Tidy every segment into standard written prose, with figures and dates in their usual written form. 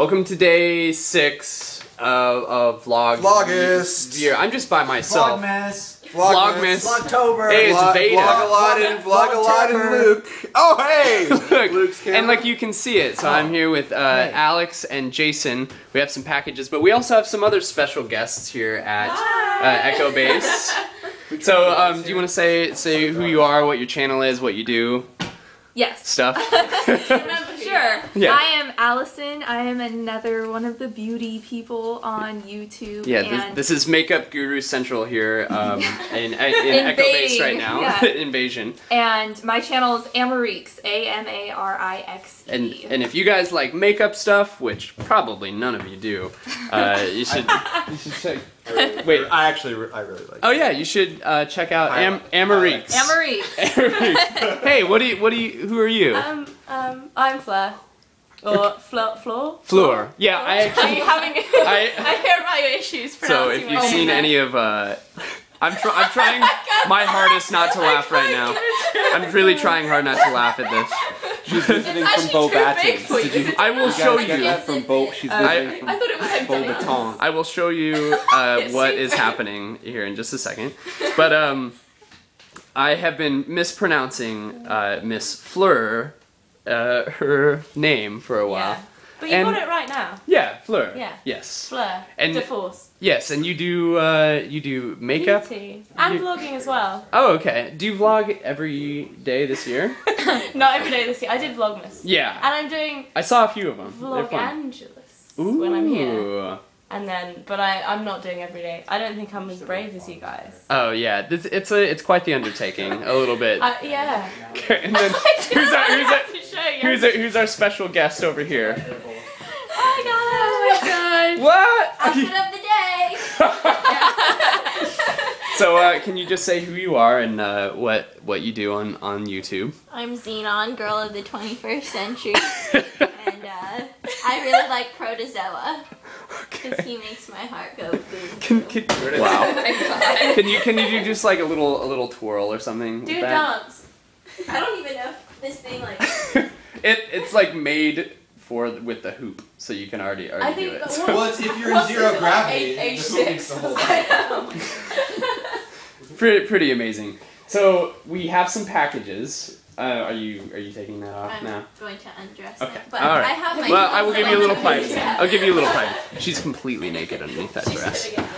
Welcome to day 6 of Vlogmas. I'm just by myself. Vlogmas. Vlogtober. Hey, it's Veda. Vlog a lot in Luke. Oh, hey! Look, Luke's camera. And like you can see it. So I'm here with Alex and Jason. We have some packages, but we also have some other special guests here at Echo Base. So, do you want to say who you are, what your channel is, what you do? Yes. Stuff. Sure. Yeah. I am Allison. I am another one of the beauty people on YouTube. Yeah, and this is Makeup Guru Central here in Echo Base right now. Yeah. Invasion. And my channel is Amarixe, A-M-A-R-I-X-E. And if you guys like makeup stuff, which probably none of you do, you should check. I really like it. Oh yeah, you should check out Amarixe. Amarixe. Hey, who are you? I'm Fleur. Or Fleur. Yeah, I actually. Are you having? I hear about your issues. So if you've seen any of, I'm trying my hardest not to laugh right now. I'm really trying hard not to laugh at this. She's visiting from Beauxbatons. I will show you. I thought it was like Beauxbatons. I will show you what is happening here in just a second. But I have been mispronouncing Miss Fleur, her name for a while. Yeah. But you got it right now. Yeah, Fleur. Yeah. Yes. Fleur DeForce. Yes, and you do makeup beauty. And vlogging as well. Oh, okay. Do you vlog every day this year? Not every day this year. I did Vlogmas. Yeah. And I'm doing. I saw a few of them. Vlogangelus when I'm here. And then, but I'm not doing every day. I don't think I'm as brave as you guys. Oh yeah, it's quite the undertaking, a little bit. Yeah. Okay, and then who's our special guest over here? Oh my god! What? Outfit of the day. So can you just say who you are and what you do on YouTube? I'm Xenon, girl of the 21st century, and I really like Protozoa. Because he makes my heart go boom. Wow. Oh my god. Can you do just like a little twirl or something? Do a dance. I don't even know if this thing like it's like made for with the hoop, so you can already do it. So. Well, if you're in zero gravity, just makes the whole thing. Pretty amazing. So we have some packages. Are you taking that off now? I'm going to undress. Okay. It, but all right. I will give you a little privacy. Yeah. I'll give you a little privacy. She's completely naked underneath that dress. Yes.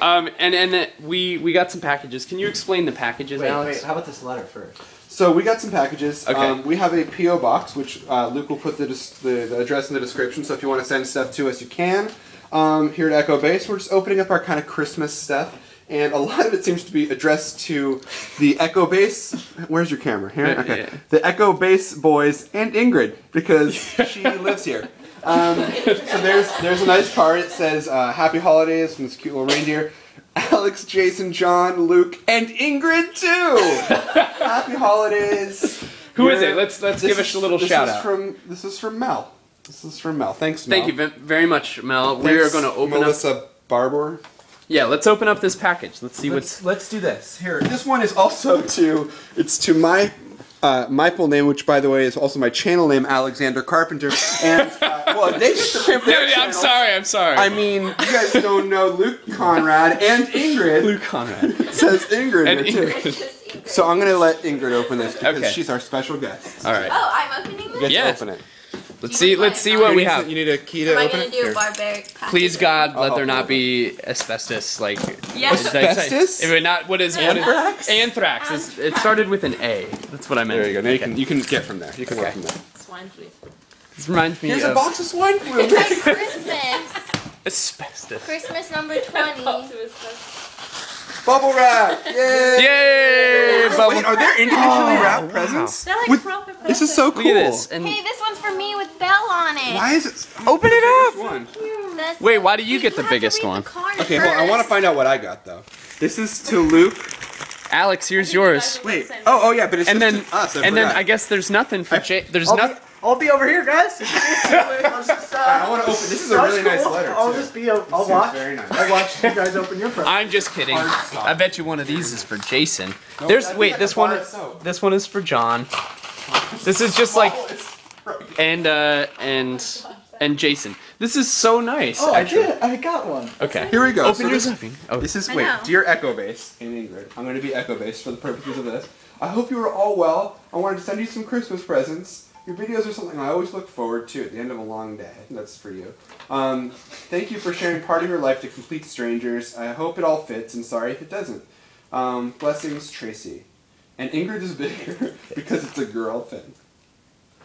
And we got some packages. Can you explain the packages, Alex? Wait, how about this letter first? So we got some packages. Okay. We have a P.O. box, which Luke will put the address in the description. So if you want to send stuff to us, you can. Here at Echo Base, we're just opening up our kind of Christmas stuff. And a lot of it seems to be addressed to the Echo Base. Where's your camera? Here? Okay. Yeah. The Echo Base boys and Ingrid, because she lives here. So there's a nice card. It says, Happy Holidays from this cute little reindeer. Alex, Jason, John, Luke, and Ingrid too! Happy Holidays. Who is it? Let's give us a little shout out. This is from Mel. This is from Mel. Thanks, Mel. Thank you very much, Mel. Thanks, we are going to open Melissa Barbour. Yeah, let's open up this package. Let's see what's. Let's do this. Here, this one is also to. It's to my full name, which by the way is also my channel name, Alexander Carpenter. And well, they just the name for their channel. I'm sorry. I mean, you guys don't know Luke Conrad and Ingrid. Luke Conrad. It says Ingrid and here Ingrid. Too. So I'm gonna let Ingrid open this because she's our special guest. All right. Oh, I'm opening this. Yes. Open it. Let's see what we have. You need a key to open it? Do a barbaric package. Please God, let there not be asbestos. Like yes. Asbestos? If not, what is anthrax? Anthrax. It started with an A. That's what I meant. There you go. Now you can get from there. You can work from there. Swine flu. This reminds me of. Here's a box of swine flu. It's like Christmas. Asbestos. Christmas number 20. Bubble wrap! Yay! Yay! Wait, are there individually wrapped presents? They're like proper presents. This is so cool. Look at this. And hey, this one's for me with Belle on it. Why is it? Open it up! One. Wait, why do you get the biggest one? Okay, well, I want to find out what I got though. This is to Luke. Alex, here's yours. Wait. Oh yeah, but it's and then us. And then I guess there's nothing for Jay. There's nothing. I'll be over here, guys. I want to open. This is a really nice letter. I'll just be. I'll watch. Very nice. I'll watch you guys open your present. I'm just kidding. I bet you one of these is for Jason. Nope, wait. This one. This one is for John. This is just like. and Jason. This is so nice. Oh, actually. I did. I got one. Okay. Here we go. Open yours up. This is, wait, dear Echo Base and Ingrid. I'm going to be Echo Base for the purposes of this. I hope you are all well. I wanted to send you some Christmas presents. Your videos are something I always look forward to at the end of a long day. That's for you. Thank you for sharing part of your life to complete strangers. I hope it all fits, and sorry if it doesn't. Blessings, Tracy. And Ingrid is bigger because it's a girl thing.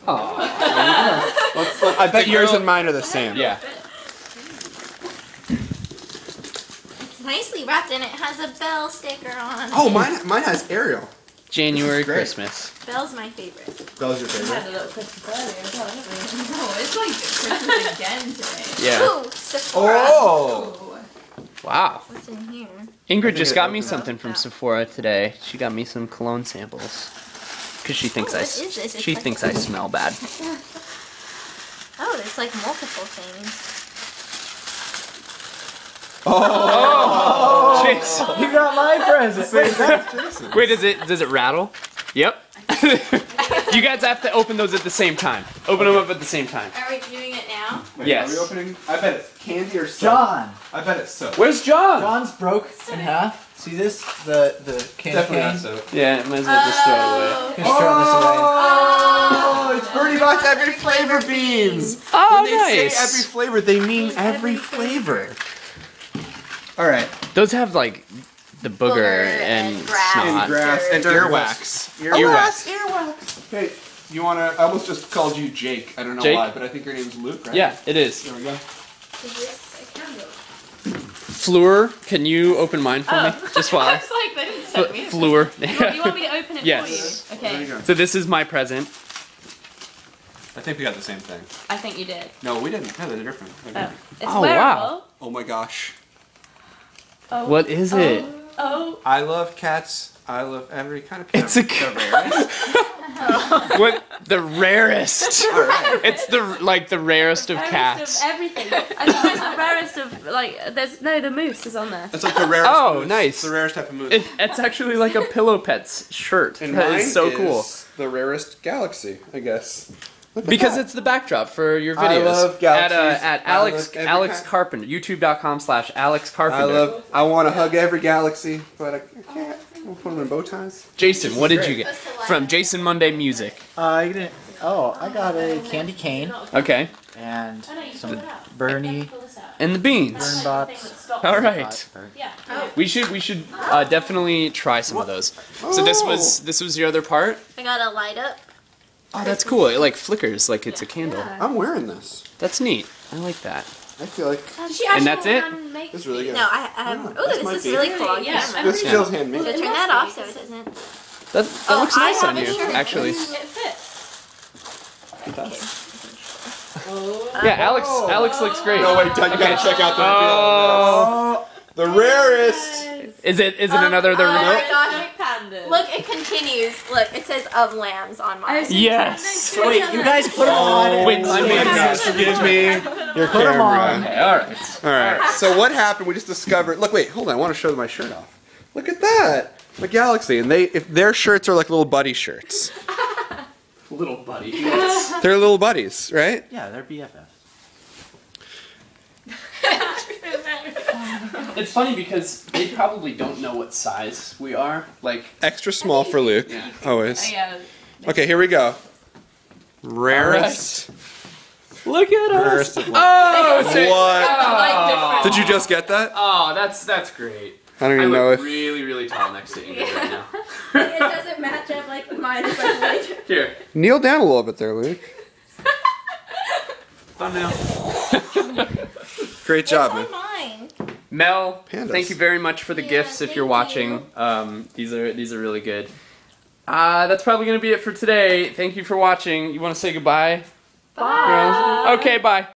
Oh, let's I bet yours and mine are the same. Yeah. It's nicely wrapped and it has a Belle sticker on. Oh, mine has Ariel. January Christmas. Belle's my favorite. Belle's your favorite. We had a little Christmas earlier. No, it's like Christmas again today. Yeah. Ooh, Sephora. Oh. Wow. What's in here? Ingrid just got me something from Sephora today. She got me some cologne samples. Because she thinks I smell bad. Oh, there's like multiple things. Oh, Jason, you got my present. Wait, does it rattle? Yep. You guys have to open those at the same time. Open them up at the same time. Are we doing it now? Wait, yes. Are we opening? I bet it's candy or soap. John. I bet it's soap. Where's John? John's broke in half. See this? The candy definitely not soap. Yeah, might as well just throw it away. Just throw this away. Oh, it's Bertie Bott's Every Flavor Beans! Oh, when they say every flavor, they mean every flavor. Alright. Those have like the booger and grass and, earwax. Earwax. Hey, you wanna, I almost just called you Jake. I don't know why, but I think your name's Luke, right? Yeah, it is. There we go. Fleur, can you open mine for me? Just while I was like, they didn't set me up. Fleur. You want me to open it for you? Okay. So this is my present. I think we got the same thing. I think you did. No, we didn't. No, they're different. It's wearable. Wow. Oh my gosh. Oh. What is it? Oh. I love cats. I love every kind of cat. It's a cat. What? The rarest. It's the rarest of cats. Of everything. I think it's the rarest of the moose is on there. It's like the rarest. Oh, moose. Nice. It's the rarest type of moose. It's actually like a Pillow Pets shirt. And that is so cool. The rarest galaxy, I guess. Because it's the backdrop for your videos. I love galaxies. At Alex Carpenter, YouTube.com/AlexCarpenter. I want to hug every galaxy, but I can't. We'll put them in bow ties. Jason, what did you get from Jason Munday Music? I got a candy cane. Okay. And some Bernie and the beans. All right. Yeah. We should definitely try some of those. So this was your other part. I got a light up. Oh, that's cool. It like flickers like it's a candle. I'm wearing this. That's neat. I like that. I feel like, and that's it. It's really good. No, I have. Oh, this is really cool. Yeah, this feels handmade. Turn that off so it doesn't. That looks nice on you, actually. It fits. It does. Yeah, Alex looks great. No, wait, Don, you gotta check out the reveal. The rarest. Is it another? The rarest. Look, it continues. Look, it says of lambs on mine. Yes. Wait, you guys put them on. Wait, excuse me. Your camera. All right. So what happened? We just discovered. Look, wait, hold on. I want to show them my shirt off. Look at that. The galaxy, and if their shirts are like little buddy shirts. Little buddy. Yes. They're little buddies, right? Yeah, they're BFFs. It's funny because they probably don't know what size we are. Like extra small for Luke, always. Okay, here we go. Rarest. Right. Look at us. Oh, what? Did you just get that? Oh, that's great. I don't even know if really, really tall next to Ingrid right now. It doesn't match up like mine. Is like here, kneel down a little bit there, Luke. Thumbnail. Great job, man. Mel, Pandas. Thank you very much for the gifts. If you're watching, these are really good. That's probably gonna be it for today. Thank you for watching. You want to say goodbye? Bye. Girls? Okay, bye.